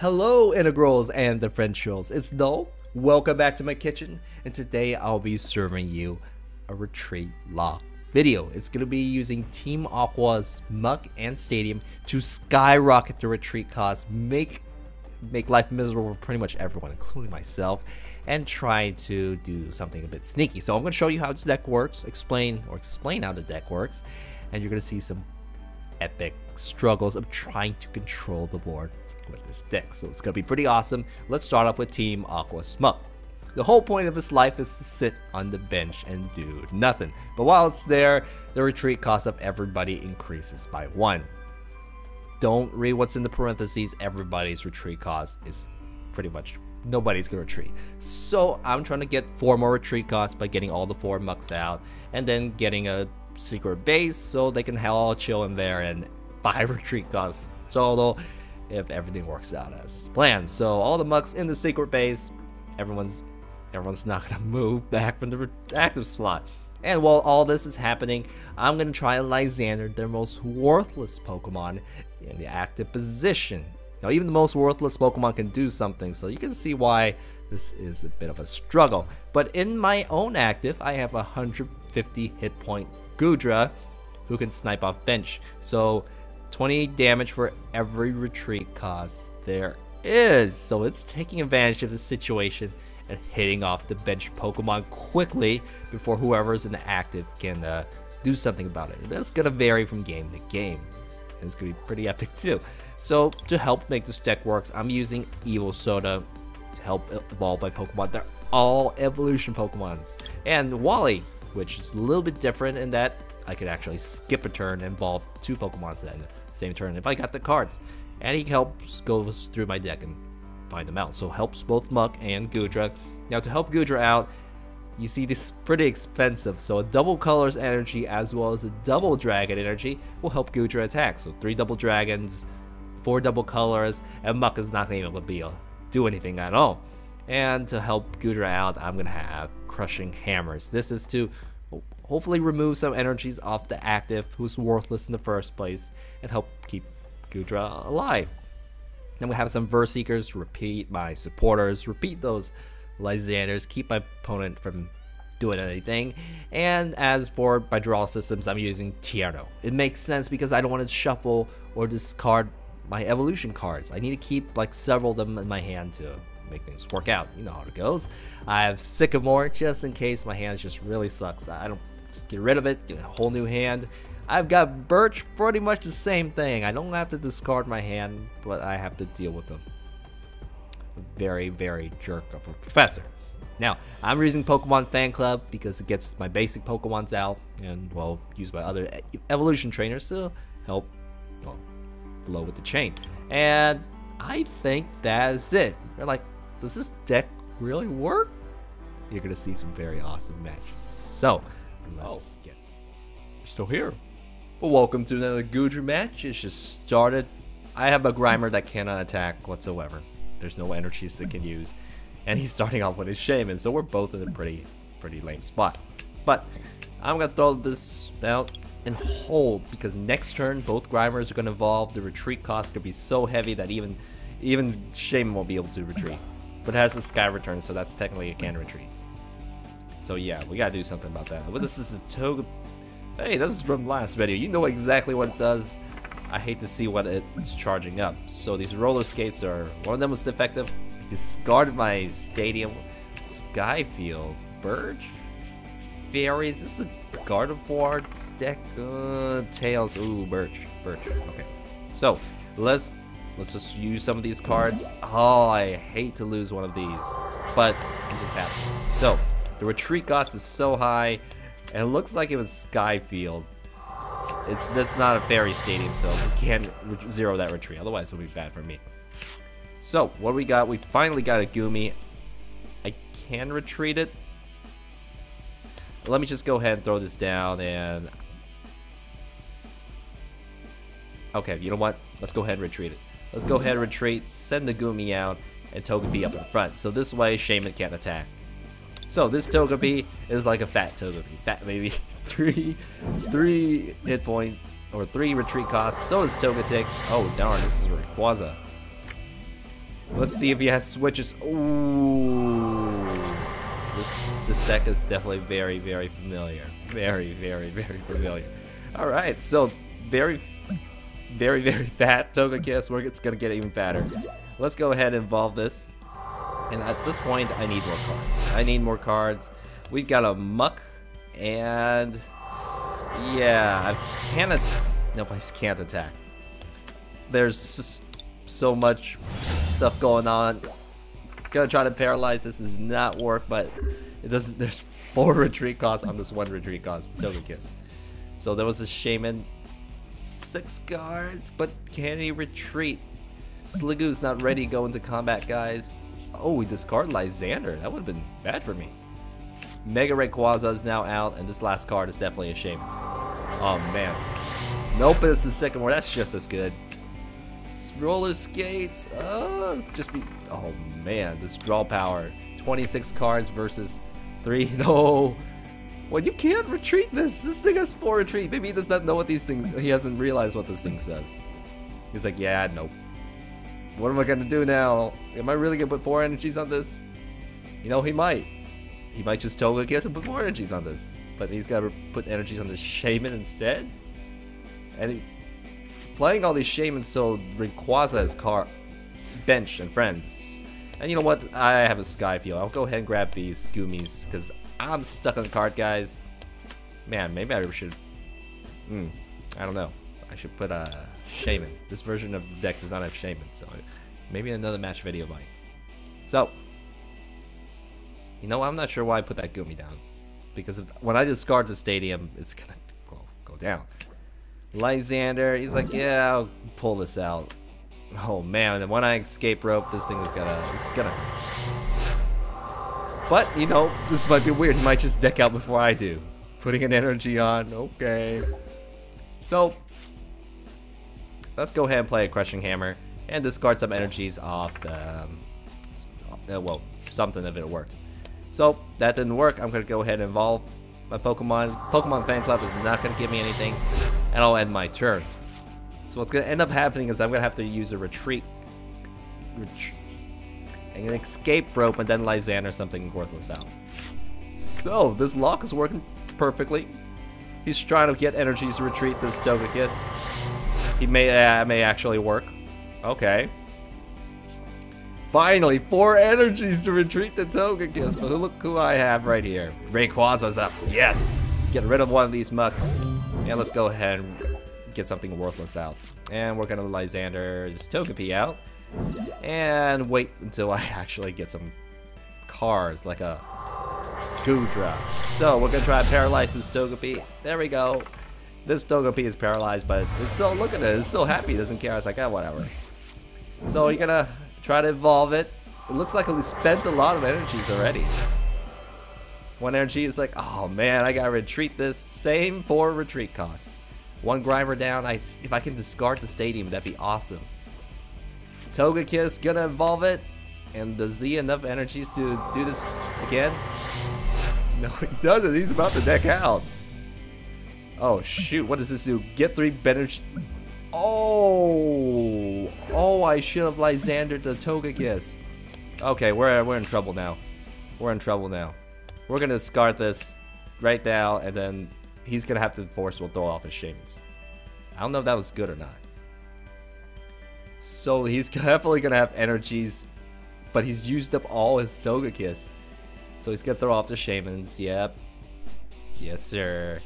Hello integrals and the French trolls, it's Dol. Welcome back to my kitchen, and today I'll be serving you a retreat log video. It's going to be using Team Aqua's Muck and Stadium to skyrocket the retreat costs, make life miserable for pretty much everyone, including myself, and try to do something a bit sneaky. So I'm going to show you how this deck works, explain how the deck works, and you're going to see some epic struggles of trying to control the board with this deck. So it's gonna be pretty awesome. Let's start off with Team Aqua Smuck. The whole point of his life is to sit on the bench and do nothing, but while it's there, the retreat cost of everybody increases by 1. Don't read what's in the parentheses. Everybody's retreat cost is pretty much nobody's gonna retreat. So I'm trying to get 4 more retreat costs by getting all the 4 mucks out and then getting a secret base so they can all chill in there, and 5 retreat costs total if everything works out as planned. So all the mucks in the secret base, everyone's not gonna move back from the active slot. And while all this is happening, I'm gonna try Lysandre, their most worthless Pokemon, in the active position. Now even the most worthless Pokemon can do something, so you can see why this is a bit of a struggle. But in my own active, I have 150 hit point Goodra, who can snipe off bench. So 20 damage for every retreat cost there is. So it's taking advantage of the situation and hitting off the bench Pokemon quickly before whoever's in the active can do something about it. And that's gonna vary from game to game. And it's gonna be pretty epic too. So to help make this deck works, I'm using Evosoda to help evolve my Pokemon. They're all evolution Pokemons. And Wally, which is a little bit different in that I could actually skip a turn and evolve 2 Pokemon in the same turn if I got the cards. And he helps go through my deck and find them out. So helps both Muck and Goodra. Now to help Goodra out, you see this is pretty expensive. So a double colors energy as well as a double dragon energy will help Goodra attack. So 3 double dragons, 4 double colors, and Muck is not going to be able to do anything at all. And to help Goodra out, I'm going to have Crushing Hammers. This is to hopefully remove some energies off the active who's worthless in the first place and help keep Goodra alive. Then we have some Verse Seekers, repeat my supporters, repeat those Lysandres, keep my opponent from doing anything. And as for my draw systems, I'm using Tierno. It makes sense because I don't want to shuffle or discard my evolution cards. I need to keep like several of them in my hand to make things work out. You know how it goes. I have Sycamore just in case my hand just really sucks. I don't get rid of it, get a whole new hand. I've got Birch, pretty much the same thing. I don't have to discard my hand, but I have to deal with them. Very, very jerk of a professor. Now, I'm using Pokemon Fan Club because it gets my basic Pokemons out and, well, use my other evolution trainers to help, well, flow with the chain. And I think that's it. They're like, does this deck really work? You're gonna see some very awesome matches. So, let's get still here. Well, welcome to another Goodra match. It's just started. I have a Grimer that cannot attack whatsoever. There's no energies that can use, and he's starting off with his Shaymin. So we're both in a pretty lame spot. But I'm gonna throw this out and hold, because next turn both Grimers are gonna evolve. The retreat cost could be so heavy that even Shaymin won't be able to retreat. But it has a Sky Return, so that's technically a can retreat. So yeah, we gotta do something about that. Well, this is a Togekiss. Hey, this is from last video. You know exactly what it does. I hate to see what it's charging up. So these roller skates are, one of them was defective. I discarded my stadium. Skyfield, Birch, Fairies. This is a Gardevoir deck. Tails. Ooh, Birch. Okay. So let's just use some of these cards. Oh, I hate to lose one of these, but it just happens. So the retreat cost is so high, and it looks like it was Skyfield. That's not a fairy stadium, so we can't zero that retreat. Otherwise, it'll be bad for me. So what do we got? We finally got a Goomy. I can retreat it. Let me just go ahead and throw this down and... Okay, you know what? Let's go ahead and retreat it. Let's go ahead and retreat, send the Goomy out, and Togepi up in front. So this way, Shaymin can't attack. So this Togepi is like a fat Togepi, fat baby. three hit points, or 3 retreat costs. So is Togetic. Oh darn, this is Rayquaza. Let's see if he has switches. Ooh. This deck is definitely very, very familiar. Very, very, very familiar. Alright, so very, very, very fat Togekiss. It's gonna get even fatter. Let's go ahead and evolve this. And at this point, I need more cards. I need more cards. We've got a Muck, and yeah, I can't attack. Nope, I can't attack. There's so much stuff going on. Gonna try to paralyze. This does not work, but it doesn't. There's 4 retreat costs on this 1 retreat cost. Togekiss. So there was a Shaymin, 6 guards, but can he retreat? Sliggoo's not ready to go into combat, guys. Oh, we discard Lysandre. That would have been bad for me. Mega Rayquaza is now out, and this last card is definitely a shame. Oh, man. Nope, but it's the Sycamore. That's just as good. Roller Skates. Oh, just be... Oh, man. This draw power. 26 cards versus 3. No. Well, you can't retreat this. This thing has 4 retreat. Maybe he does not know what these things... He hasn't realized what this thing says. He's like, yeah, nope. What am I gonna do now? Am I really gonna put 4 energies on this? You know, he might. He might just Togekiss and put 4 energies on this. But he's gotta put energies on the Shaymin instead. And he, playing all these Shaymins, so Rayquaza has car bench and friends. And you know what? I have a Skyfield. I'll go ahead and grab these Goomies because I'm stuck on the card, guys. Man, maybe I should. I don't know. I should put a Shaymin. This version of the deck does not have Shaymin, so maybe another match video might. So, you know, I'm not sure why I put that Goomy down, because if, when I discard the stadium, it's gonna go down. Lysandre, he's like, yeah, I'll pull this out. Oh man, and when I escape rope, this thing is gonna, it's gonna. But you know, this might be weird. He might just deck out before I do, putting an energy on. Okay, so. Let's go ahead and play a Crushing Hammer and discard some energies off the, well, something if it worked. So that didn't work. I'm going to go ahead and evolve my Pokemon. Pokemon Fan Club is not going to give me anything, and I'll end my turn. So what's going to end up happening is I'm going to have to use a retreat and an escape rope and then Lysandre or something worthless out. So this lock is working perfectly. He's trying to get energies to retreat this Togekiss. He may actually work. Okay. Finally, 4 energies to retreat the Togekiss. But look who I have right here. Rayquaza's up. Yes. Get rid of one of these Mucks. And let's go ahead and get something worthless out. And we're gonna Lysandre's Togepi out. And wait until I actually get some cards like a Goodra. So we're gonna try to paralyze this Togepi. There we go. This Togepi is paralyzed, but it's still, look at it, it's still happy, it doesn't care, it's like, ah, whatever. So you're gonna try to evolve it. It looks like we spent a lot of energies already. 1 energy is like, oh man, I gotta retreat this, same 4 retreat costs. 1 Grimer down, if I can discard the stadium, that'd be awesome. Togekiss, gonna evolve it, and does he enough energies to do this again? No, he doesn't, he's about to deck out. Oh shoot, what does this do? Get 3 bench. Oh! Oh, I should have Lysandre to Togekiss. Okay, we're in trouble now. We're in trouble now. We're gonna discard this right now, and then he's gonna have to force will throw off his Shaymins. I don't know if that was good or not. So he's definitely gonna have energies, but he's used up all his Togekiss. So he's gonna throw off the Shaymins, yep. Yes, sir.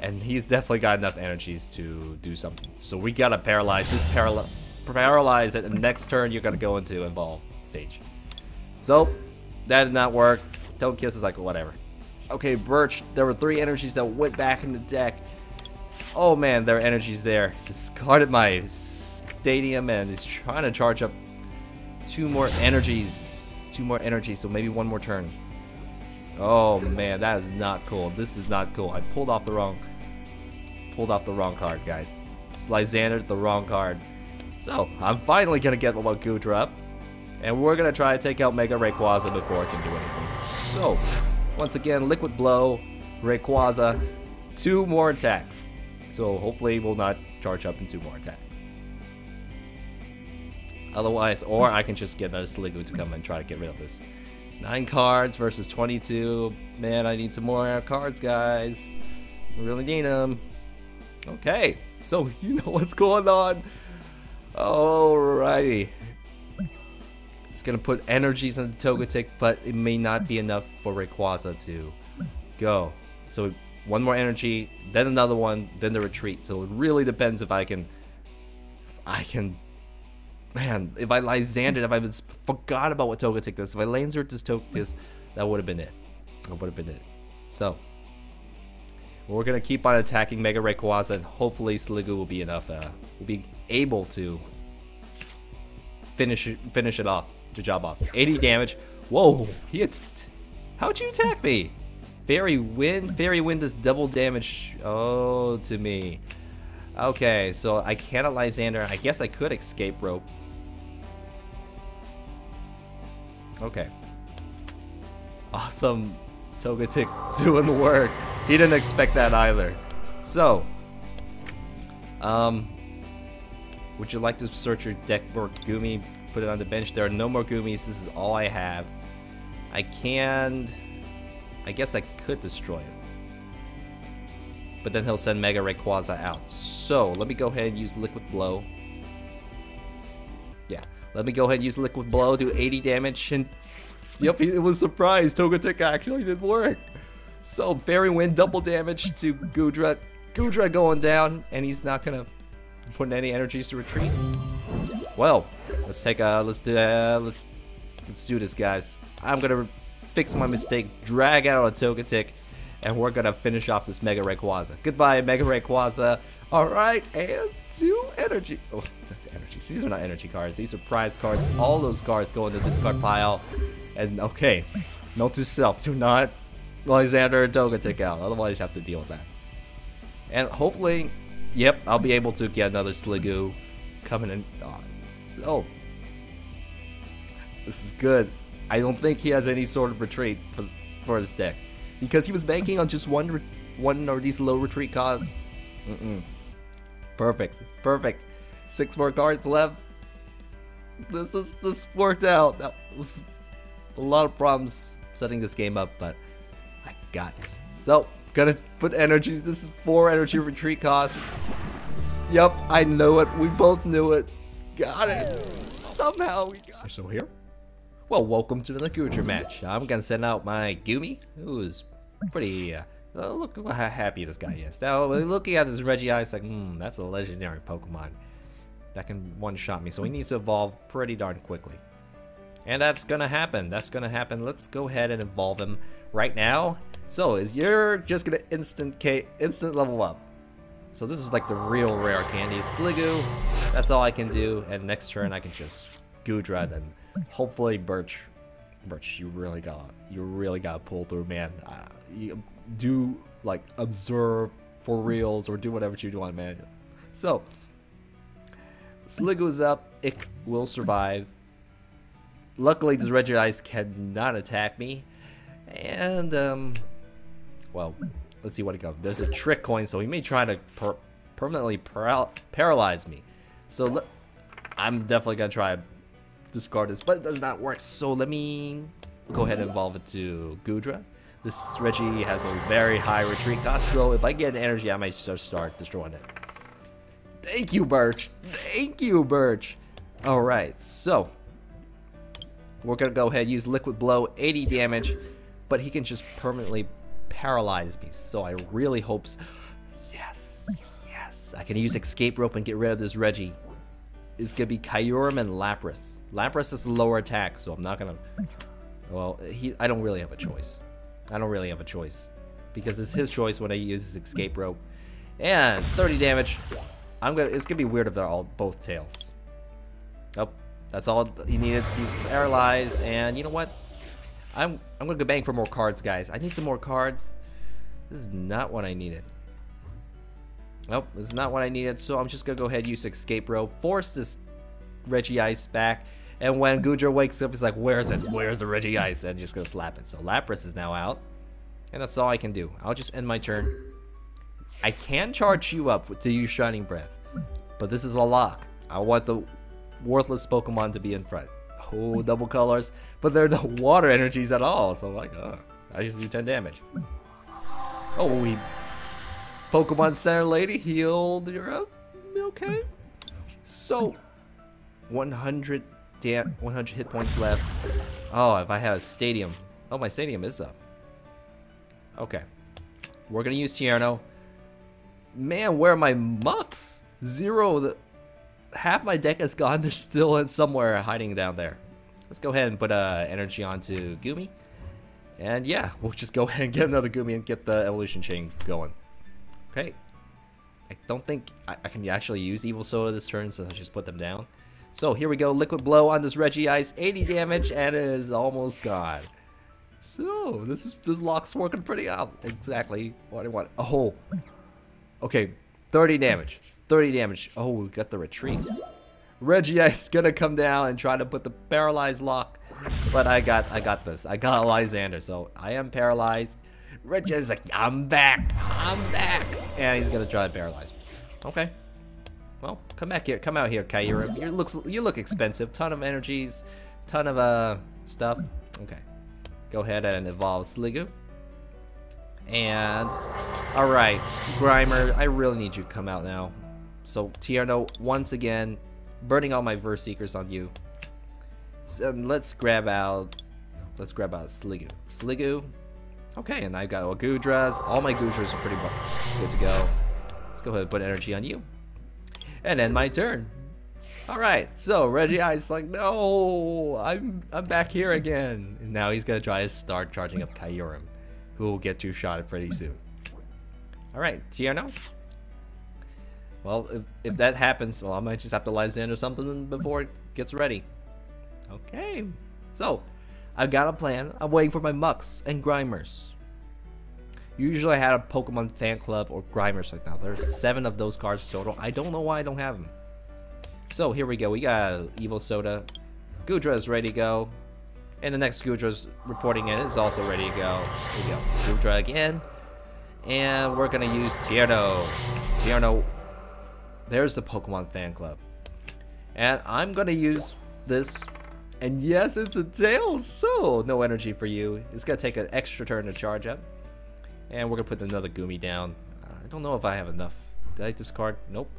And he's definitely got enough energies to do something. So we gotta paralyze this, paralyze it, and next turn you're gonna go into evolve stage. So, that did not work. Togekiss is like, whatever. Okay, Birch, there were 3 energies that went back in the deck. Oh man, there are energies there. Discarded my stadium and he's trying to charge up 2 more energies. 2 more energies, so maybe 1 more turn. Oh man, that is not cool. This is not cool. I pulled off the wrong... Pulled off the wrong card, guys. Lysandre, the wrong card. So, I'm finally gonna get my Goodra up. And we're gonna try to take out Mega Rayquaza before it can do anything. So, once again, Liquid Blow, Rayquaza, 2 more attacks. So, hopefully we'll not charge up in 2 more attacks. Otherwise, or I can just get another Sliggoo to come and try to get rid of this. 9 cards versus 22. Man, I need some more cards, guys. I really need them. Okay, so you know what's going on. Alrighty. It's going to put energies on the Togetic, but it may not be enough for Rayquaza to go. So one more energy, then another one, then the retreat. So it really depends if I can... Man, if I Lysandred, if I just forgot about what Togetic does, if I Lysandred this Togekiss, that would have been it. That would have been it. So, we're going to keep on attacking Mega Rayquaza, and hopefully Sliggoo will be enough. Will be able to finish it off, the job off. 80 damage. Whoa, how'd you attack me? Fairy Wind? Fairy Wind does double damage, oh, to me. Okay, so I cannot Lysandre. I guess I could Escape Rope. Okay. Awesome. Togetic doing the work. He didn't expect that either. So, would you like to search your deck for Goomy? Put it on the bench. There are no more Goomies. This is all I have. I guess I could destroy it. But then he'll send Mega Rayquaza out. So, let me go ahead and use Liquid Blow. Yeah, let me go ahead and use Liquid Blow, do 80 damage, and... Yep, it was a surprise. Togetic actually did work. So, Fairy Wind, double damage to Goodra. Goodra going down, and he's not gonna put in any energies to retreat. Well, let's take a... Let's do this, guys. I'm gonna fix my mistake, drag out a Togetic, and we're gonna finish off this Mega Rayquaza. Goodbye, Mega Rayquaza. Alright, and 2 energy. Oh, that's energies. These are not energy cards. These are prize cards. All those cards go in the discard pile. And okay, note to self, do not Lysandre and Togetic out. Otherwise, you have to deal with that. And hopefully, yep, I'll be able to get another Sliggoo coming in. Oh, so, this is good. I don't think he has any sort of retreat for his deck. Because he was banking on just one or these low retreat costs. Perfect, perfect. 6 more cards left. This worked out. That was a lot of problems setting this game up, but I got this. So, gonna put energies. This is 4 energy retreat costs. Yep, I know it. We both knew it. Got it. Somehow we got it. So here. Well, welcome to the Goodra match. I'm gonna send out my Goomy, who's pretty, look how happy this guy is. Now, looking at this Regice, like, that's a legendary Pokemon. That can one-shot me, so he needs to evolve pretty darn quickly. And that's gonna happen, Let's go ahead and evolve him right now. So, you're just gonna instant level up. So this is like the real rare candy. Sliggoo, that's all I can do, and next turn I can just Goodra and hopefully Birch, you really gotta pull through, man. You do like observe for reals or do whatever you want, man. So Sliggoo's up. It will survive. Luckily, this Regice cannot attack me, and well, let's see what it goes. There's a trick coin, so he may try to permanently paralyze me. So I'm definitely gonna try. Discard this, but it does not work, so let me go ahead and evolve it to Goodra. This Reggie has a very high retreat cost, so if I get an energy, I might just start destroying it. Thank you, Birch. Alright, so we're gonna go ahead and use Liquid Blow, 80 damage, but he can just permanently paralyze me, so I really hope so. Yes, yes, I can use Escape Rope and get rid of this Reggie. It's gonna be Kyurem and Lapras. Lapras is lower attack, so I'm not gonna. Well, I don't really have a choice. Because it's his choice when I use his Escape Rope. And 30 damage. It's gonna be weird if they're all both tails. Oh, that's all he needed. He's paralyzed, and you know what? I'm gonna go bang for more cards, guys. I need some more cards. This is not what I needed. Nope, it's not what I needed, so I'm just gonna go ahead and use Escape Rope, force this Regice back, and when Goodra wakes up, he's like, where's it? Where's the Regice? And just gonna slap it. So Lapras is now out, and that's all I can do. I'll just end my turn. I can charge you up to use Shining Breath, but this is a lock. I want the worthless Pokemon to be in front. Oh, double colors, but they're no water energies at all. So like, I just do 10 damage. Oh, we Pokemon Center lady healed your up. Okay. So 100 hit points left. Oh, if I had a stadium. Oh, my stadium is up. Okay. We're gonna use Tierno. Man, where are my Mucks? Zero. Half my deck is gone. They're still in somewhere hiding down there. Let's go ahead and put energy onto Goomy. And yeah, we'll just go ahead and get another Goomy and get the evolution chain going. Okay. I don't think I can actually use Evosoda this turn, so I'll just put them down. So here we go. Liquid Blow on this Regice. 80 damage, and it is almost gone. So this lock's working pretty up. Exactly what I want. Oh. Okay. 30 damage. 30 damage. Oh, we got the retreat. Regice's gonna come down and try to put the paralyzed lock. But I got this. I got Lysandre, so I am paralyzed. Regice's like, I'm back. I'm back. And he's gonna try to paralyze me. Okay. Well, come back here. Come out here, Kyurem. You look expensive. Ton of energies, ton of stuff. Okay. Go ahead and evolve Sliggoo. And all right, Grimer, I really need you to come out now. So Tierno, once again, burning all my Verse Seekers on you. So let's grab out Sliggoo. Sliggoo. Okay, and I've got all Goodras. All my Goodras are pretty much good to go. Let's go ahead and put energy on you. And end my turn. All right, so Regice's like, no, I'm back here again. And now he's gonna try to start charging up Kyurem, who will get two-shotted pretty soon. All right, Tierno. Well, if that happens, well, I might just have to Lysandre or something before it gets ready. Okay, so I've got a plan. I'm waiting for my Mucks and Grimers. Usually I had a Pokemon Fan Club or Grimers right now. There's 7 of those cards total. I don't know why I don't have them. So here we go. We got Evosoda. Goodra is ready to go. And the next Goodra's reporting in is also ready to go. Here we go. Goodra again. And we're going to use Tierno. Tierno. There's the Pokemon Fan Club. And I'm going to use this. And yes, it's a tail. So no energy for you. It's going to take an extra turn to charge up. And we're going to put another Goomy down. I don't know if I have enough. Did I discard? Nope.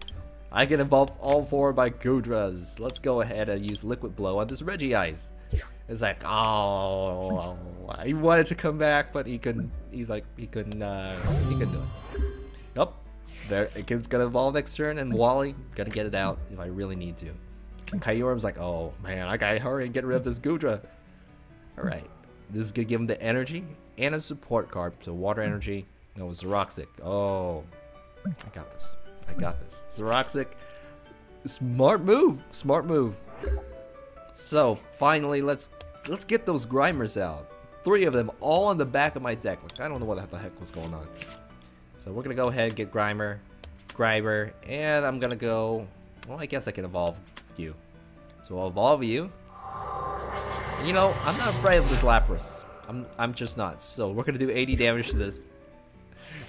I can evolve all 4 of my Goodras. Let's go ahead and use Liquid Blow on this Regice. It's like, oh, he wanted to come back, but he couldn't. He's like, he couldn't do it. Yep, there, it's gonna evolve next turn, and Wally gonna get it out if I really need to. And Kyurem's like, oh man, I gotta hurry and get rid of this Goodra. All right, this is gonna give him the energy and a support card. So water energy. No, Zoroxic. Oh, I got this. I got this. Zoroxic. Smart move. Smart move. So finally, let's get those Grimers out. 3 of them, all on the back of my deck. Like, I don't know what the heck was going on. So we're gonna go ahead and get Grimer, and I'm gonna go. Well, I guess I can evolve you. So I'll evolve you. You know, I'm not afraid of this Lapras. I'm just not. So we're gonna do 80 damage to this,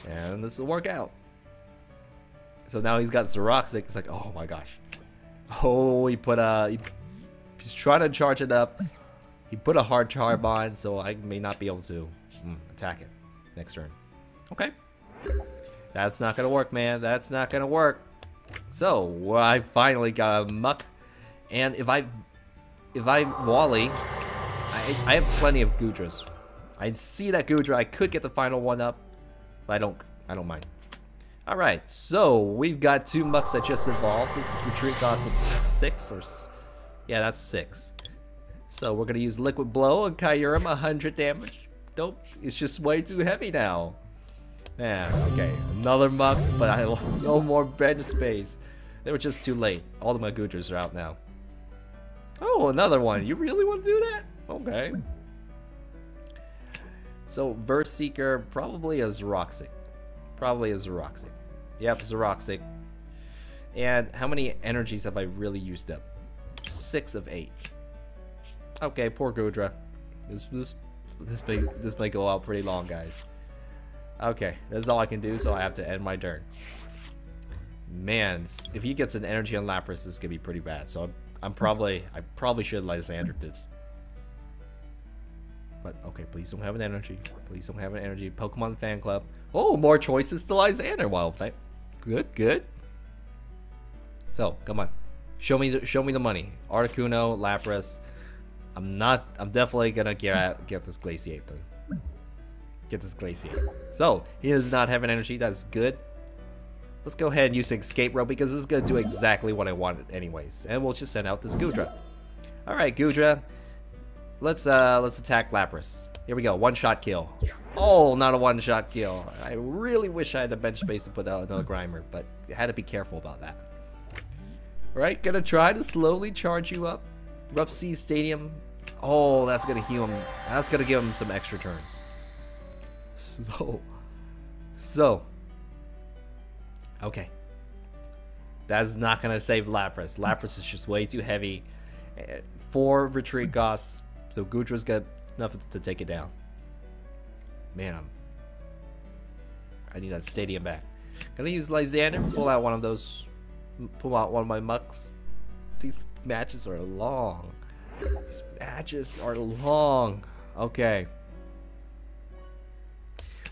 and this will work out. So now he's got Zoroxic. It's like, oh my gosh. Oh, he put he's trying to charge it up. He put a hard charb on, so I may not be able to attack it next turn. Okay. That's not going to work, man. That's not going to work. So, well, I finally got a Muck. And if I Wally, I have plenty of Goodras. I see that Goodra. I could get the final one up, but I don't mind. All right. So, we've got 2 Mucks that just evolved. This retreat cost of 6 or 6. Yeah, that's 6. So we're gonna use Liquid Blow on Kyurem, 100 damage. Nope, it's just way too heavy now. Yeah, okay, another Muck, but I have no more bench space. They were just too late. All of my Goodras are out now. Oh, another one. You really want to do that? Okay. So Verse Seeker, probably a Zoroxic. Probably a Zoroxic. Yep, Zoroxic. And how many energies have I really used up? 6 of 8. Okay, poor Goodra. This may go out pretty long, guys. Okay, that's all I can do, so I have to end my turn. Man, if he gets an energy on Lapras, this could be pretty bad. So I probably should Lysandre this. But okay, please don't have an energy. Please don't have an energy. Pokemon Fan Club. Oh, more choices to Lysandre Wild type. Good, good. So come on, show me the money. Articuno, Lapras. I'm definitely gonna get this Glaciate then. Get this Glaciate. So he does not have an energy. That's good. Let's go ahead and use an Escape Rope because this is gonna do exactly what I wanted anyways. And we'll just send out this Goodra. All right, Goodra. Let's attack Lapras. Here we go. One shot kill. Oh, not a one shot kill. I really wish I had the bench space to put out another Grimer, but I had to be careful about that. All right, gonna try to slowly charge you up. Rough Sea Stadium. Oh, that's gonna heal him. That's gonna give him some extra turns. So. Okay. That's not gonna save Lapras. Lapras is just way too heavy. 4 retreat costs. So Goodra's got nothing to take it down. Man, I need that stadium back. Gonna use Lysandre. Pull out one of my mucks. These matches are long. These matches are long. Okay.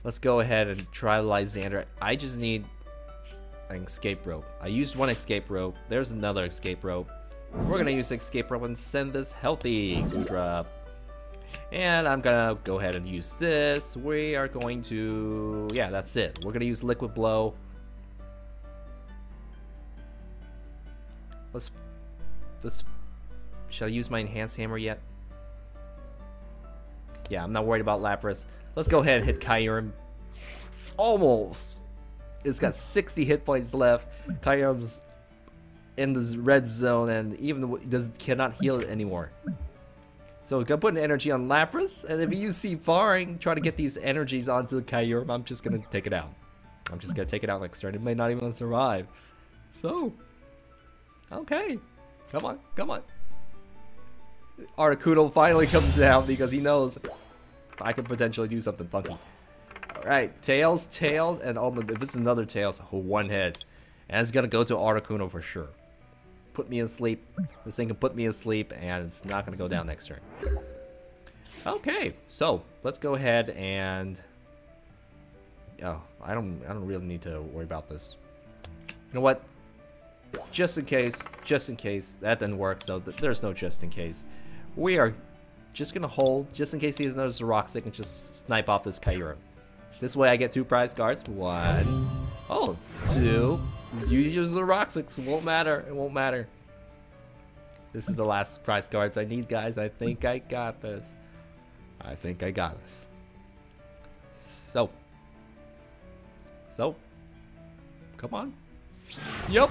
Let's go ahead and try Lysandre. I just need an Escape Rope. I used one Escape Rope. There's another Escape Rope. We're gonna use Escape Rope and send this healthy Goodra. And I'm gonna go ahead and use this. We are going to... yeah, that's it. We're gonna use Liquid Blow. Should I use my Enhanced Hammer yet? Yeah, I'm not worried about Lapras. Let's go ahead and hit Kyurem. Almost. It's got 60 hit points left. Kyurem's in the red zone and even cannot heal it anymore. So we're gonna put an energy on Lapras, and if you see Faring try to get these energies onto Kyurem, I'm just gonna take it out. I'm just gonna take it out like certain. It may not even survive. So, okay. Come on, come on. Articuno finally comes down because he knows I could potentially do something funky. Alright, Tails, and Almond. If it's another Tails, one heads. And it's gonna go to Articuno for sure. Put me in sleep. This thing can put me in sleep, and it's not gonna go down next turn. Okay, so let's go ahead and... oh, I don't really need to worry about this. You know what? Just in case, that didn't work, so there's no just in case. We are just gonna hold, just in case he has another Zoroxic, and just snipe off this Kyurem. This way I get 2 prize cards. 1. Oh, 2. Just use your Zoroxics, it won't matter. This is the last prize cards I need, guys. I think I got this. So. Come on. Yep.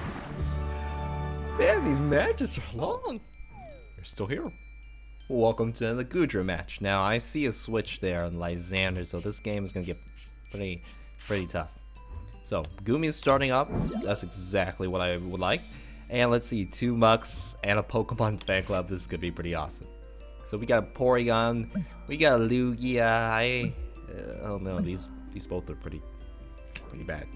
Man, these matches are long. You're still here. Welcome to another Goodra match. Now, I see a switch there on Lysandre, so this game is going to get pretty tough. So, Goomy is starting up. That's exactly what I would like. And let's see, 2 Mucks and a Pokemon Fan Club. This is going to be pretty awesome. So, we got a Porygon. We got a Lugia. I don't know. These both are pretty bad.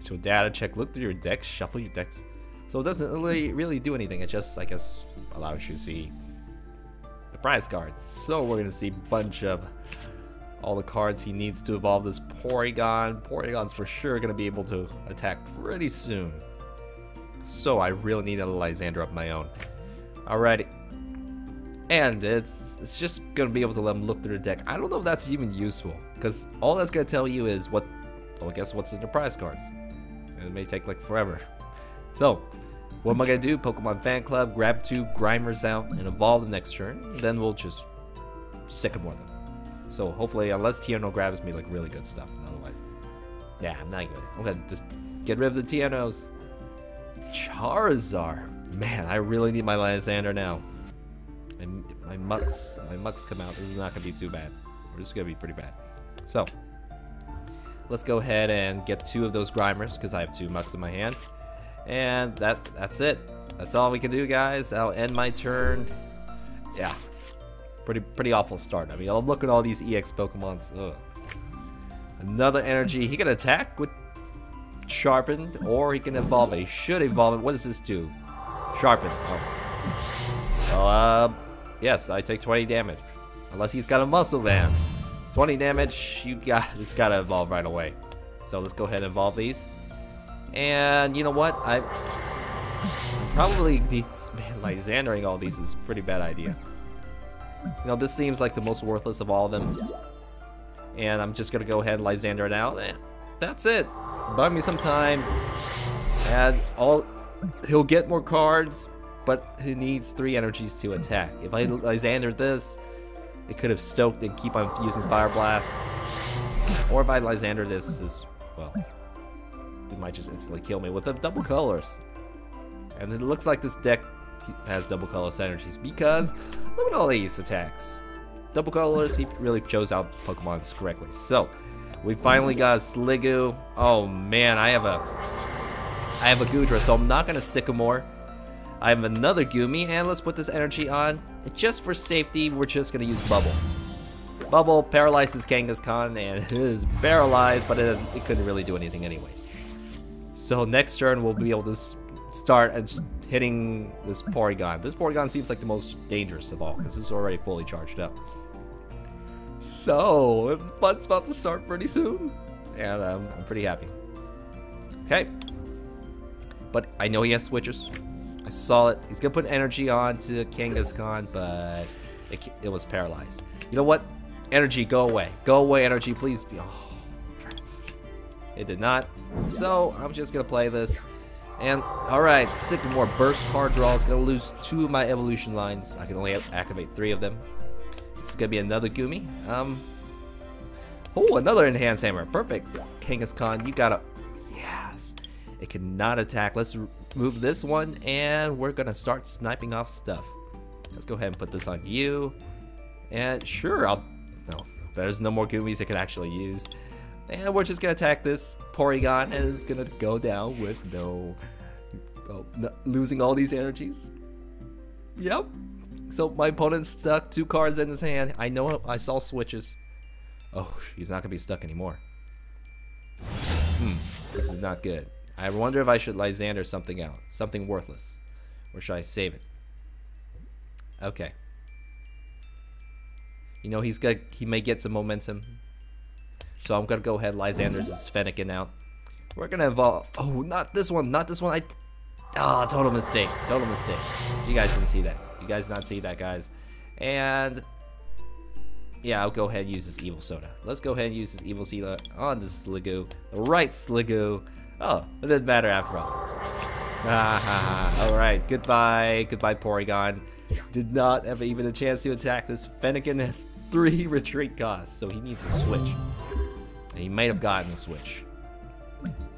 So data check, look through your decks, shuffle your decks. So it doesn't really do anything. It just, I guess, allows you to see the prize cards. So we're going to see a bunch of all the cards he needs to evolve this Porygon. Porygon's for sure going to be able to attack pretty soon. So I really need a Lysandre of my own. Alrighty. And it's just going to be able to let him look through the deck. I don't know if that's even useful. Because all that's going to tell you is what, well, I guess what's in the prize cards. It may take like forever. So, what am I gonna do? Pokemon Fan Club, grab 2 Grimers out and evolve them next turn. Then we'll just Sycamore them. So hopefully, unless Tierno grabs me like really good stuff, otherwise, yeah, I'm not good. I'm gonna just get rid of the Tiernos. Charizard, man, I really need my Lysandre now. And my Mucks come out. This is not gonna be too bad. We're just gonna be pretty bad. So. Let's go ahead and get 2 of those Grimers because I have 2 Mucks in my hand. And that's it. That's all we can do, guys. I'll end my turn. Yeah. Pretty awful start. I mean, I'm looking at all these EX Pokemons. Ugh. Another energy. He can attack with Sharpened or he can evolve it. He should evolve it. What does this do? Sharpened. Oh. So, yes, I take 20 damage. Unless he's got a muscle band. 20 damage, just gotta evolve right away. So let's go ahead and evolve these. And you know what? I probably need, man, Lysandering all these is a pretty bad idea. You know, this seems like the most worthless of all of them. And I'm just gonna go ahead and Lysander it out. Eh, that's it. Buy me some time. And he'll get more cards, but he needs 3 energies to attack. If I Lysander this, it could have stoked and keep on using Fire Blast. Or if I Lysander this, is, well, it might just instantly kill me with the double colors. And it looks like this deck has double colors energies because look at all these attacks. Double colors, he really chose out Pokemon correctly. So, we finally got Sliggoo. Oh man, I have a Goodra, so I'm not gonna Sycamore. I have another Goomy, and let's put this energy on. Just for safety, we're just gonna use Bubble. Bubble paralyzes Kangaskhan, and it is paralyzed, but it couldn't really do anything anyways. So next turn, we'll be able to start and just hitting this Porygon. This Porygon seems like the most dangerous of all, because it's already fully charged up. So, the fun's about to start pretty soon, and I'm pretty happy. Okay. But I know he has switches. I saw it. He's gonna put energy on to Kangaskhan, but it was paralyzed. You know what? Energy, go away. Go away, energy, please. Oh, it did not. So I'm just gonna play this. And alright, Sycamore burst card draw. It's gonna lose 2 of my evolution lines. I can only activate 3 of them. It's gonna be another Goomy. Oh, another Enhanced Hammer. Perfect. Kangaskhan, you gotta. Yes. It cannot attack. Let's move this one, and we're gonna start sniping off stuff. Let's go ahead and put this on you. And sure, no, there's no more Goomies I can actually use. And we're just gonna attack this Porygon, and it's gonna go down with no losing all these energies. Yep. So my opponent stuck 2 cards in his hand. I know I saw switches. Oh, he's not gonna be stuck anymore. This is not good. I wonder if I should Lysander something out, something worthless, or should I save it? Okay. You know he may get some momentum. So I'm gonna go ahead, Lysander's Fennekin out. We're gonna evolve. Oh, not this one, not this one. Total mistake, total mistake. You guys didn't see that. You guys not see that, guys. And yeah, I'll go ahead and use this Evosoda. Let's go ahead and use this Evosoda on this Sliggoo. The right Sliggoo. Oh, it doesn't matter after all. All right, goodbye, goodbye Porygon. Did not have even a chance to attack this. Fennekin has 3 retreat costs, so he needs a switch. And he might have gotten a switch.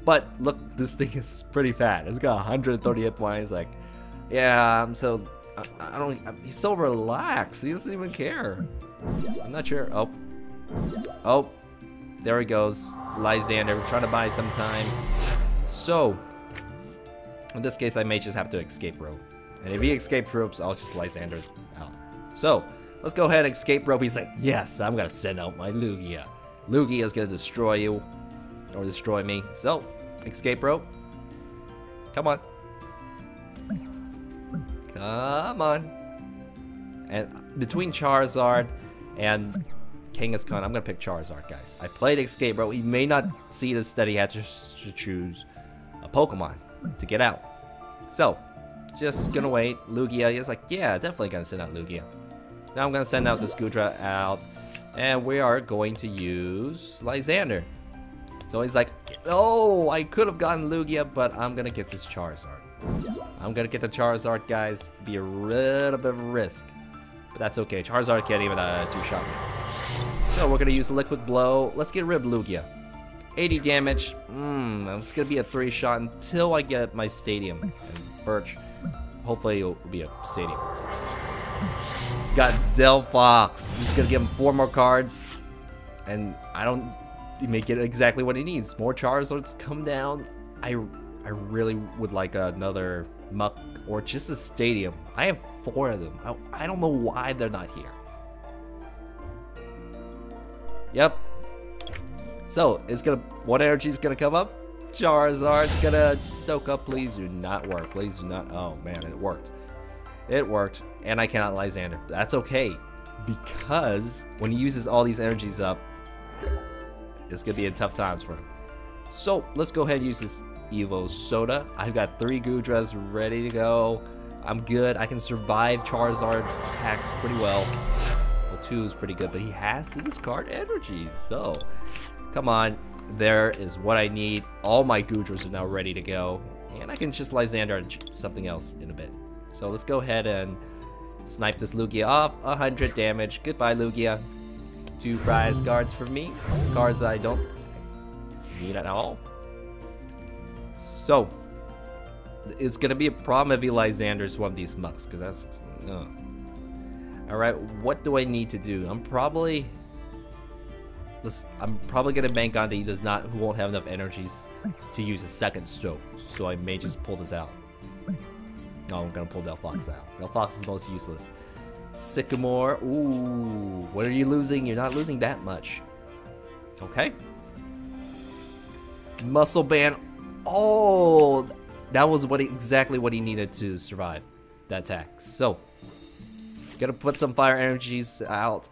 But look, this thing is pretty fat. It's got 130 hit points. Like, yeah, he's so relaxed. He doesn't even care. I'm not sure. Oh, there he goes. Lysander, we're trying to buy some time. So, in this case, I may just have to escape rope. And if he escapes ropes, I'll just Lysander out. So, let's go ahead and escape rope. He's like, yes, I'm gonna send out my Lugia. Lugia's gonna destroy you, or destroy me. So, escape rope. Come on. Come on. And between Charizard and Kangaskhan, I'm gonna pick Charizard, guys. I played escape rope. He may not see this that he had to choose a Pokemon to get out. So, just gonna wait. Lugia, he's like, yeah, definitely gonna send out Lugia. Now I'm gonna send out this Goodra out. And we are going to use Lysander. So he's like, oh, I could have gotten Lugia, but I'm gonna get this Charizard. I'm gonna get the Charizard, guys. Be a little bit of a risk, but that's okay. Charizard can't even two-shot me. So we're gonna use Liquid Blow. Let's get rid of Lugia. 80 damage. It's gonna be a 3-shot until I get my Stadium and Birch. Hopefully it'll be a Stadium. Got Delphox. He's gonna give him 4 more cards, and he may get exactly what he needs. More Charizards come down. I really would like another Muck or just a Stadium. I have 4 of them. I don't know why they're not here. Yep. So it's gonna. What energy is gonna come up? Charizard's gonna stoke up. Please do not work. Please do not. Oh man, it worked. It worked, and I cannot Lysandre. That's okay, because when he uses all these energies up, it's gonna be in tough times for him. So let's go ahead and use this Evosoda. I've got 3 Goodras ready to go. I'm good. I can survive Charizard's attacks pretty well. Well, 2 is pretty good, but he has to discard energies. So come on, there is what I need. All my Goodras are now ready to go, and I can just Lysandre and something else in a bit. So let's go ahead and snipe this Lugia off. 100 damage. Goodbye, Lugia. 2 prize cards for me. Cards I don't need at all. So it's gonna be a problem if he Lysandre's one of these mucks, because that's all right. What do I need to do? I'm probably gonna bank on that he does not, who won't have enough energies to use a second stroke. So I may just pull this out. No, I'm gonna pull Delphox out. Delphox is most useless. Sycamore. Ooh, what are you losing? You're not losing that much. Okay. Muscle Band. Oh, that was exactly what he needed to survive that attack. So, gotta put some fire energies out.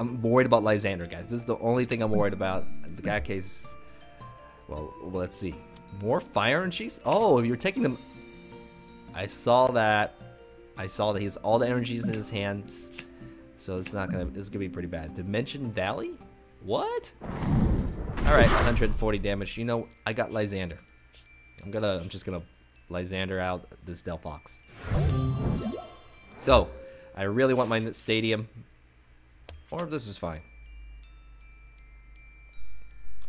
I'm worried about Lysandre, guys. This is the only thing I'm worried about. In that case, well, let's see. More fire energies? Oh, you're taking them. I saw that. I saw that he has all the energies in his hands. So it's not gonna. It's gonna be pretty bad. Dimension Valley? What? All right, 140 damage. You know, I got Lysandre. I'm just gonna Lysandre out this Delphox. So, I really want my stadium. Or this is fine.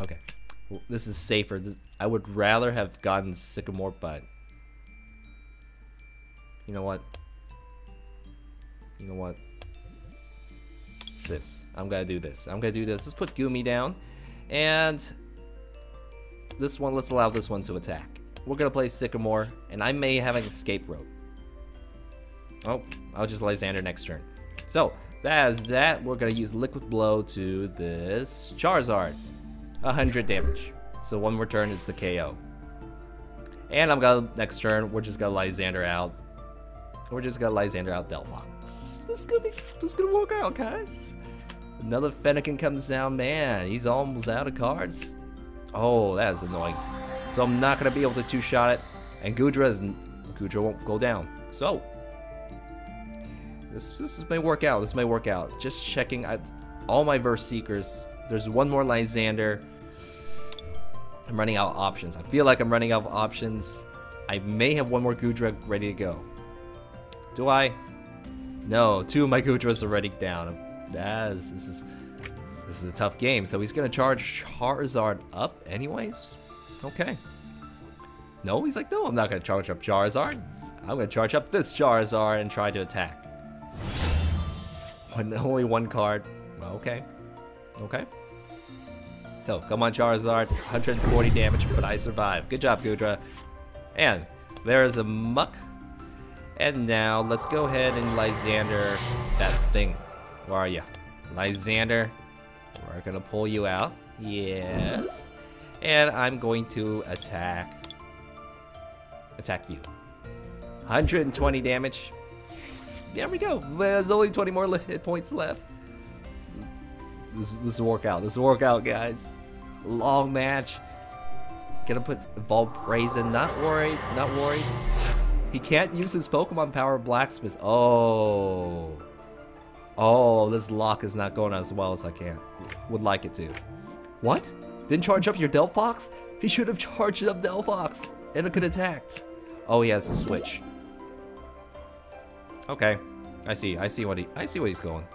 Okay, well, this is safer. I would rather have gotten Sycamore, but you know what? You know what? This. I'm gonna do this. I'm gonna do this. Let's put Goomy down. And this one, let's allow this one to attack. We're gonna play Sycamore, and I may have an Escape Rope. Oh, I'll just Lysandre next turn. So that is that. We're gonna use Liquid Blow to this Charizard. 100 damage. So one more turn, it's a KO. And I'm gonna next turn. We're just gonna Lysandre out. We're just gonna Lysandre out Delphox. This is gonna work out, guys. Another Fennekin comes down. Man, he's almost out of cards. Oh, that is annoying. So I'm not going to be able to two-shot it. And Goodra won't go down. So, this may work out. This may work out. Just checking out all my Verse Seekers. There's one more Lysandre. I'm running out of options. I feel like I'm running out of options. I may have one more Goodra ready to go. Do I? No, 2 of my Goodras are already down. This is a tough game. So he's gonna charge Charizard up anyways. Okay. No, he's like, no, I'm not gonna charge up Charizard. I'm gonna charge up this Charizard and try to attack. Only one card. Okay. Okay. So come on, Charizard. 140 damage, but I survive. Good job, Goodra. And there is a muck. And now let's go ahead and Lysandre that thing. Where are you? Lysandre, we're gonna pull you out. Yes. And I'm going to attack you. 120 damage. There we go. There's only 20 more hit points left. This will work out. This will work out, guys. Long match. Gonna put Valpraisen. Not worried. Not worried. He can't use his Pokemon Power Blacksmith. Oh. Oh, this lock is not going as well as I can. Would like it to. What? Didn't charge up your Delphox? He should have charged up Delphox. And it could attack. Oh, he has a switch. Okay. I see what he's going.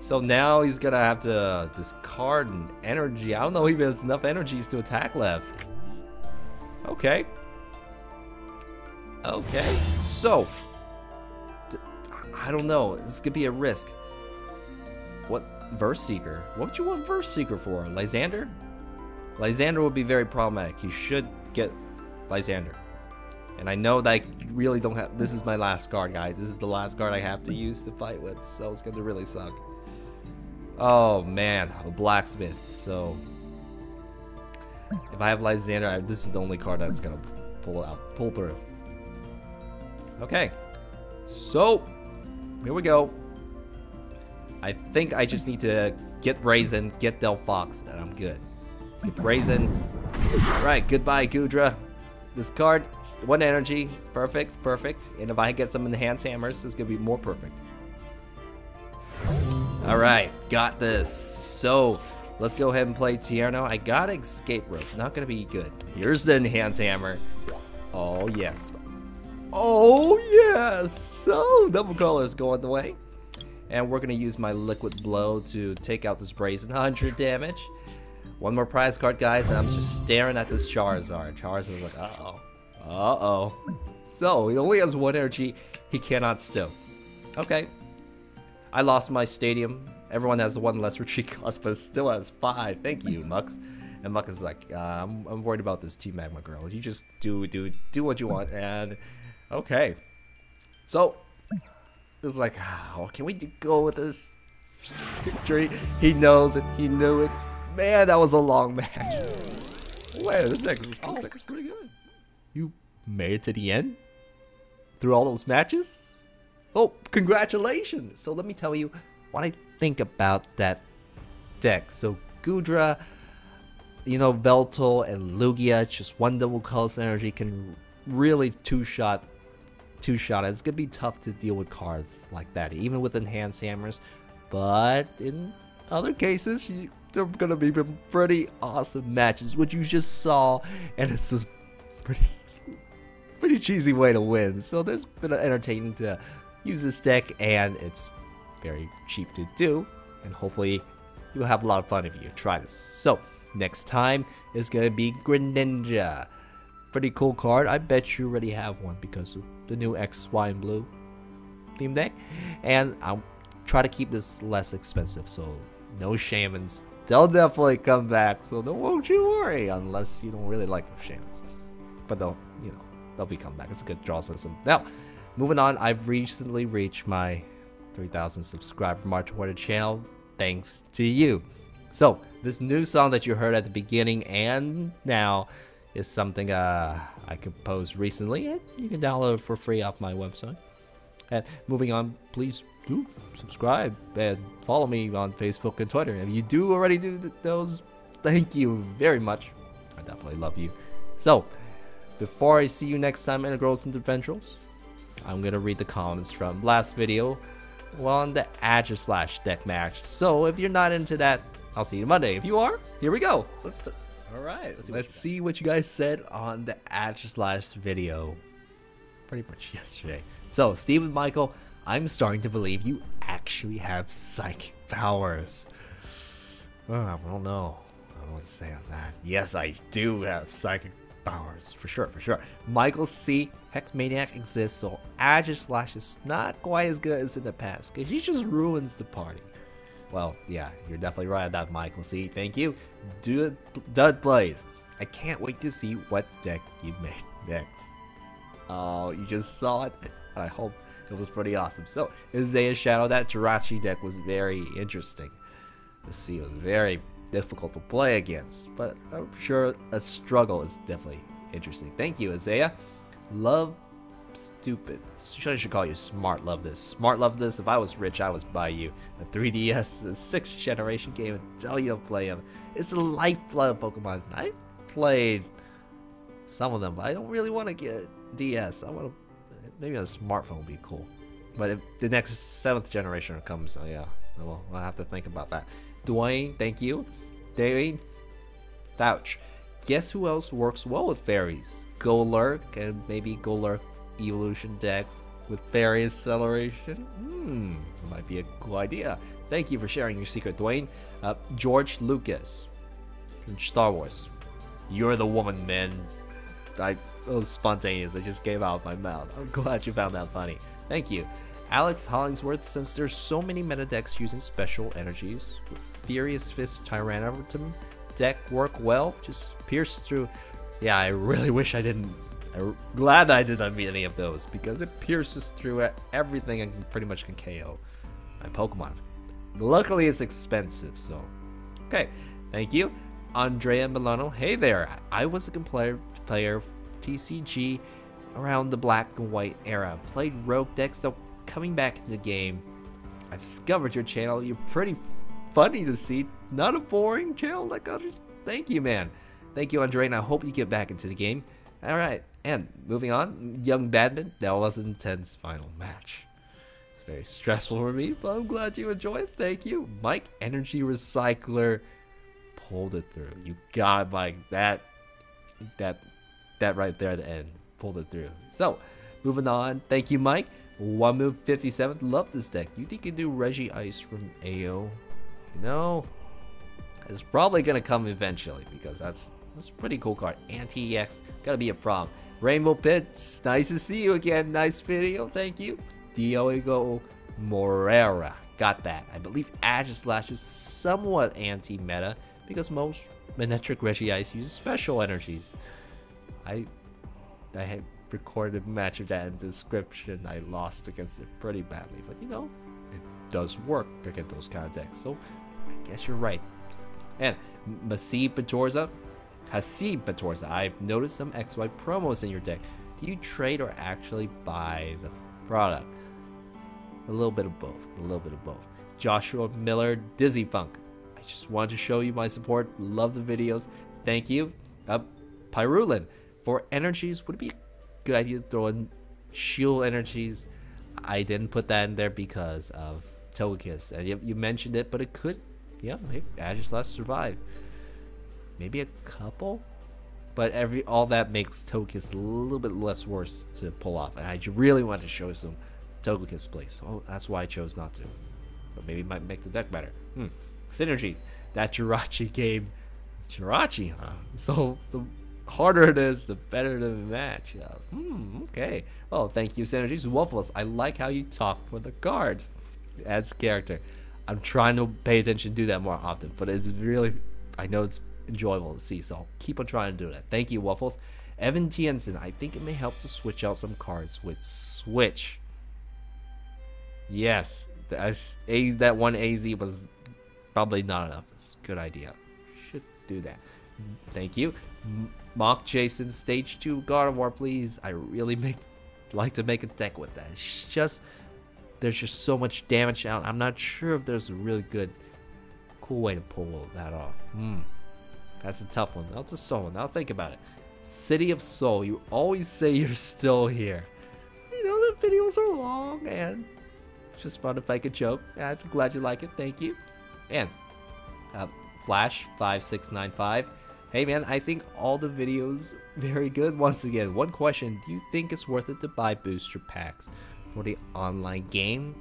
So now he's gonna have to discard an energy. I don't know if he has enough energies to attack left. Okay. Okay. So I don't know. This could be a risk. What? Verse Seeker? What would you want Verse Seeker for? Lysandre? Lysandre would be very problematic. He should get Lysandre. And I know that I really don't have... This is my last card, guys. This is the last card I have to use to fight with. So it's going to really suck. Oh, man. A Blacksmith. So... if I have Lysandre, this is the only card that's going to pull through. Okay. So, here we go. I think I just need to get Raisin, get Delphox, and I'm good. Like Raisin. Alright, goodbye, Goodra. Discard one energy. Perfect, perfect. And if I get some Enhanced Hammers, it's gonna be more perfect. Alright, got this. So, let's go ahead and play Tierno. I got Escape Rope. Not gonna be good. Here's the Enhanced Hammer. Oh, yes. Oh, yes! So, double color is going the way. And we're gonna use my Liquid Blow to take out this Brazen. 100 damage. One more prize card, guys, and I'm just staring at this Charizard. Charizard's like, uh-oh. Uh-oh. So, he only has one energy. He cannot stoke. Okay. I lost my stadium. Everyone has one less retreat cost, but still has 5. Thank you, Mux. And Mux is like, I'm worried about this T-Magma girl. You just do what you want, and okay. So, it's like, oh, can we go with this victory? He knows it. He knew it. Man, that was a long match. Wait, this deck is pretty good. You made it to the end? Through all those matches? Oh, congratulations! So let me tell you what I think about that deck. So Goodra, you know, Veltal and Lugia, just one double colorless energy can really two-shot. It's gonna be tough to deal with cards like that, even with Enhanced Hammers. But in other cases, they're gonna be pretty awesome matches, which you just saw, and it's just pretty cheesy way to win. So there's been entertaining to use this deck, and it's very cheap to do, and hopefully you'll have a lot of fun if you try this. So next time is gonna be Greninja. Pretty cool card. I bet you already have one because of the new X, Y, and Blue theme deck, and I'll try to keep this less expensive, so no Shaymins. They'll definitely come back, so don't you worry, unless you don't really like the Shaymins. But they'll, you know, they'll be coming back. It's a good draw system. Now, moving on, I've recently reached my 3,000 subscriber mark toward the channel, thanks to you. So, this new song that you heard at the beginning and now is something I composed recently, and you can download it for free off my website. And moving on, please do subscribe and follow me on Facebook and Twitter. If you do already do those, thank you very much. I definitely love you. So, before I see you next time in Girls and Adventures, I'm going to read the comments from last video on the Aegislash deck match. So, if you're not into that, I'll see you Monday. If you are, here we go. Alright, let's see what you guys said on the Aegislash video pretty much yesterday. So, Steve and Michael, I'm starting to believe you actually have psychic powers. Oh, I don't know. I don't know what to say on that. Yes, I do have psychic powers. For sure, for sure. Michael C. Hexmaniac exists, so Aegislash is not quite as good as in the past, because he just ruins the party. Well, yeah, you're definitely right on that, Michael C. Thank you. Dud Blaze, I can't wait to see what deck you make next. Oh, you just saw it. I hope it was pretty awesome. So, Isaiah Shadow, that Jirachi deck was very interesting. Let's see, it was very difficult to play against, but I'm sure a struggle is definitely interesting. Thank you, Isaiah. Love Stupid. I should call you Smart Love This. Smart Love This, if I was rich, I would buy you a 3DS, a 6th generation game, and tell you to play them. It's the lifeblood of Pokemon. I've played some of them, but I don't really want to get DS. I want to. Maybe on a smartphone would be cool. But if the next 7th generation comes, so yeah, we'll have to think about that. Dwayne, thank you. Dwayne Fouch. Guess who else works well with fairies? Golurk, and maybe Golurk evolution deck with fairy acceleration. That might be a cool idea. Thank you for sharing your secret, Dwayne. George Lucas. Star Wars. You're the woman, man. It was spontaneous. It just came out of my mouth. I'm glad you found that funny. Thank you. Alex Hollingsworth, since there's so many meta decks using special energies, would Furious Fist Tyranitum deck work well? Just pierce through. Yeah, I really wish I didn't. I'm glad I did not meet any of those, because it pierces through everything and pretty much can KO my Pokemon. Luckily, it's expensive, so. Okay, thank you. Andrea Milano, hey there. I was a player TCG around the black and white era. Played Rogue decks, though coming back into the game. I discovered your channel. You're pretty funny to see. Not a boring channel like others. Thank you, man. Thank you, Andre, and I hope you get back into the game. Alright, and moving on, Young Badman. That was an intense final match. It's very stressful for me, but I'm glad you enjoyed it. Thank you. Mike Energy Recycler pulled it through. You got it, Mike. That right there at the end pulled it through. So, moving on. Thank you, Mike. One move 57. Love this deck. You think you can do Regice from AO? You know, it's probably gonna come eventually because that's a pretty cool card. Anti-EX, gotta be a problem. Rainbow Pits, nice to see you again. Nice video, thank you. Diogo Morera, got that. I believe Aegislash is somewhat anti-meta because most Manetric Regice uses special energies. I had recorded a match of that in the description. I lost against it pretty badly, but you know, it does work against those kind of decks, so I guess you're right. And Hasib Batorza, I've noticed some XY promos in your deck. Do you trade or actually buy the product? A little bit of both, a little bit of both. Joshua Miller, Dizzy Funk, I just wanted to show you my support. Love the videos. Thank you. Pyrulin, for energies, would it be a good idea to throw in shield energies? I didn't put that in there because of Togekiss, and you mentioned it, but it could, yeah, maybe Aegislash survive. Maybe a couple, but all that makes Togekiss a little bit less worse to pull off, and I really wanted to show some Togekiss play, so that's why I chose not to. But maybe it might make the deck better. Synergies. That Jirachi game. Jirachi, huh? So the harder it is, the better the match. Okay. Oh, thank you, Synergies. Waffles, I like how you talk for the cards. It adds character. I'm trying to pay attention to do that more often, but it's really, I know it's enjoyable to see, so I'll keep on trying to do that. Thank you, Waffles. Evan Tiensen, I think it may help to switch out some cards with Switch. Yes, that one AZ was probably not enough. It's a good idea. Should do that. Thank you. Mock Jason, Stage 2 God of War, please. I really like to make a deck with that. It's just, there's just so much damage out. I'm not sure if there's a really good, cool way to pull that off. That's a tough one. That's a soul one. Now think about it. City of Soul, you always say you're still here. You know, the videos are long and just fun if I could joke. I'm glad you like it. Thank you. And Flash5695. Hey man, I think all the videos very good. Once again, one question. Do you think it's worth it to buy booster packs for the online game?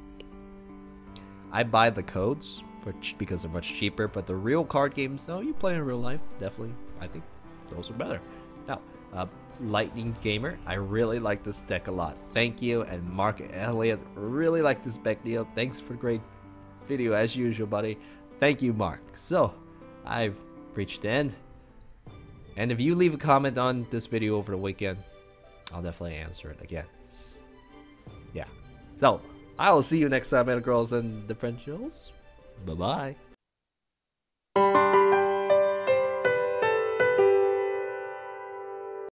I buy the codes because they're much cheaper, but the real card games, no, you play in real life, definitely, I think those are better. Now, Lightning Gamer, I really like this deck a lot. Thank you, and Mark Elliott, really like this deck, Neil. Thanks for great video as usual, buddy. Thank you, Mark. So, I've reached the end. And if you leave a comment on this video over the weekend, I'll definitely answer it again. Yeah. So, I will see you next time, girls and differentials. Bye-bye.